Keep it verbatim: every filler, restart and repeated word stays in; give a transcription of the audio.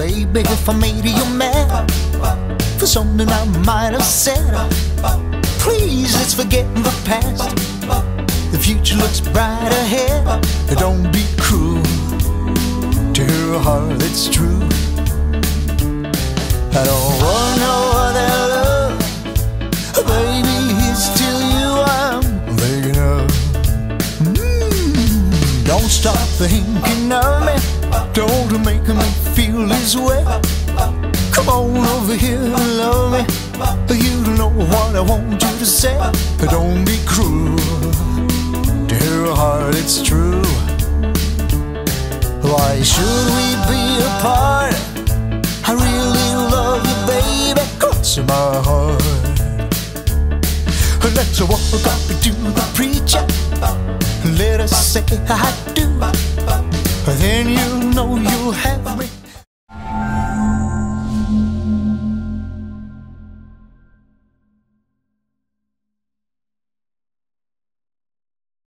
baby, if I made you mad for something I might have said. Please, let's forget the past. The future looks bright ahead. Don't be cruel to her heart that's true. I don't want no other love, baby, it's till you I'm thinking of. mm, Don't stop thinking of me, don't make me feel this way. Come on over here and love me, you don't know what I want you to say. Don't be cruel to her heart, it's true. Why should we be apart? I really love you, baby, cuts in my heart. Let's walk up to the preacher, let us say I do. Then you know you'll have me.